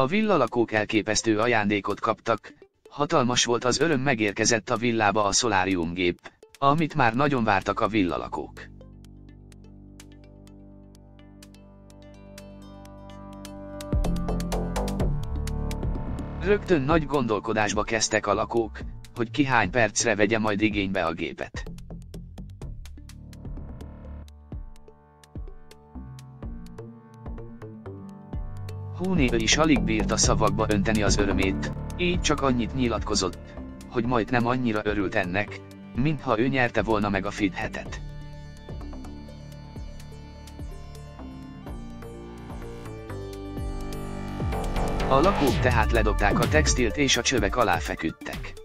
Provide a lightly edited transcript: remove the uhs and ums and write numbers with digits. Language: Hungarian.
A villalakók elképesztő ajándékot kaptak, hatalmas volt az öröm, megérkezett a villába a szoláriumgép, amit már nagyon vártak a villalakók. Rögtön nagy gondolkodásba kezdtek a lakók, hogy ki hány percre vegye majd igénybe a gépet. Hunor is alig bírta szavakba önteni az örömét, így csak annyit nyilatkozott, hogy majdnem annyira örült ennek, mintha ő nyerte volna meg a Fidhetet. A lakók tehát ledobták a textilt és a csövek alá feküdtek.